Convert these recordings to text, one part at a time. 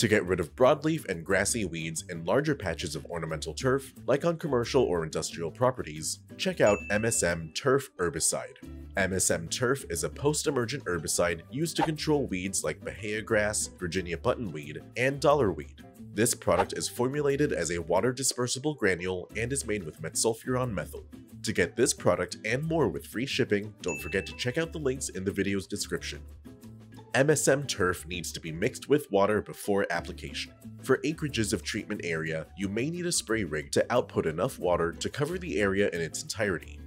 to get rid of broadleaf and grassy weeds in larger patches of ornamental turf, like on commercial or industrial properties, check out MSM Turf Herbicide. MSM Turf is a post-emergent herbicide used to control weeds like bahiagrass, Virginia buttonweed, and dollarweed. This product is formulated as a water-dispersible granule and is made with Metsulfuron Methyl. To get this product and more with free shipping, don't forget to check out the links in the video's description. MSM turf needs to be mixed with water before application. For acreages of treatment area, you may need a spray rig to output enough water to cover the area in its entirety.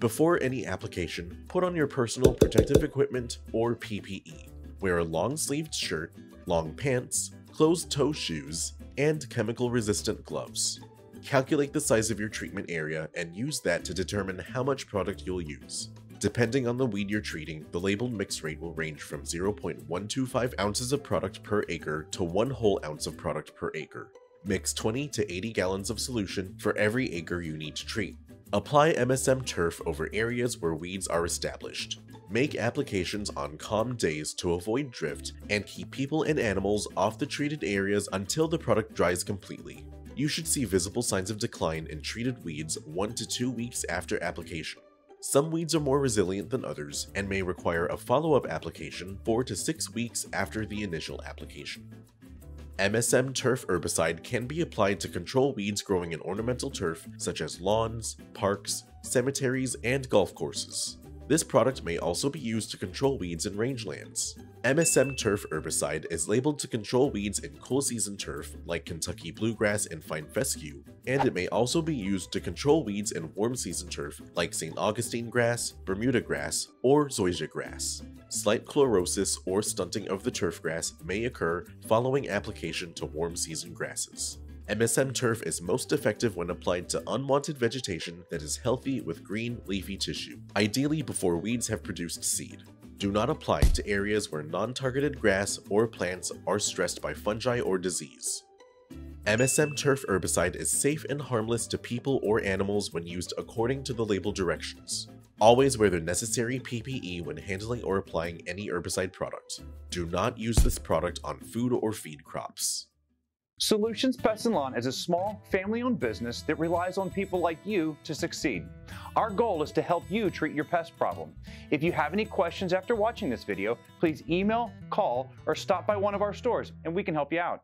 Before any application, put on your personal protective equipment or PPE. Wear a long-sleeved shirt, long pants, closed-toe shoes, and chemical-resistant gloves. Calculate the size of your treatment area and use that to determine how much product you'll use. Depending on the weed you're treating, the labeled mix rate will range from 0.125 ounces of product per acre to 1 whole ounce of product per acre. Mix 20 to 80 gallons of solution for every acre you need to treat. Apply MSM turf over areas where weeds are established. Make applications on calm days to avoid drift and keep people and animals off the treated areas until the product dries completely. You should see visible signs of decline in treated weeds 1 to 2 weeks after application. Some weeds are more resilient than others and may require a follow-up application 4 to 6 weeks after the initial application. MSM turf herbicide can be applied to control weeds growing in ornamental turf such as lawns, parks, cemeteries, and golf courses. This product may also be used to control weeds in rangelands. MSM Turf Herbicide is labeled to control weeds in cool-season turf like Kentucky Bluegrass and Fine Fescue, and it may also be used to control weeds in warm-season turf like St. Augustine grass, bermudagrass, or Zoysia grass. Slight chlorosis or stunting of the turf grass may occur following application to warm-season grasses. MSM Turf is most effective when applied to unwanted vegetation that is healthy with green, leafy tissue, ideally before weeds have produced seed. Do not apply to areas where non-targeted grass or plants are stressed by fungi or disease. MSM Turf Herbicide is safe and harmless to people or animals when used according to the label directions. Always wear the necessary PPE when handling or applying any herbicide product. Do not use this product on food or feed crops. Solutions Pest and Lawn is a small, family-owned business that relies on people like you to succeed. Our goal is to help you treat your pest problem. If you have any questions after watching this video, please email, call, or stop by one of our stores and we can help you out.